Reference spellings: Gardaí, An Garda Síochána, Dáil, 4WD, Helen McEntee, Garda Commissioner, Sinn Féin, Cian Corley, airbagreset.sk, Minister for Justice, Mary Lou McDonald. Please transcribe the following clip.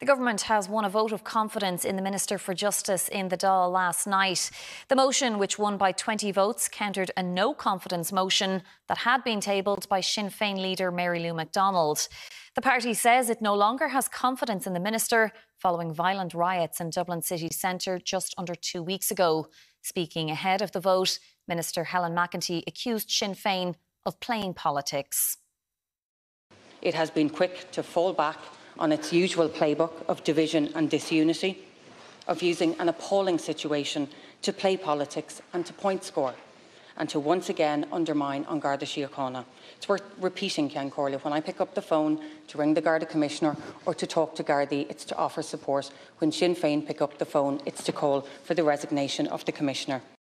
The government has won a vote of confidence in the Minister for Justice in the Dáil last night. The motion, which won by 20 votes, countered a no-confidence motion that had been tabled by Sinn Féin leader Mary Lou McDonald. The party says it no longer has confidence in the minister following violent riots in Dublin city centre just under 2 weeks ago. Speaking ahead of the vote, Minister Helen McEntee accused Sinn Féin of playing politics. It has been quick to fall back on its usual playbook of division and disunity, of using an appalling situation to play politics and to point score, and to once again undermine An Garda Síochána. It's worth repeating, Cian Corley, when I pick up the phone to ring the Garda Commissioner or to talk to Gardaí, it's to offer support. When Sinn Féin pick up the phone, it's to call for the resignation of the Commissioner.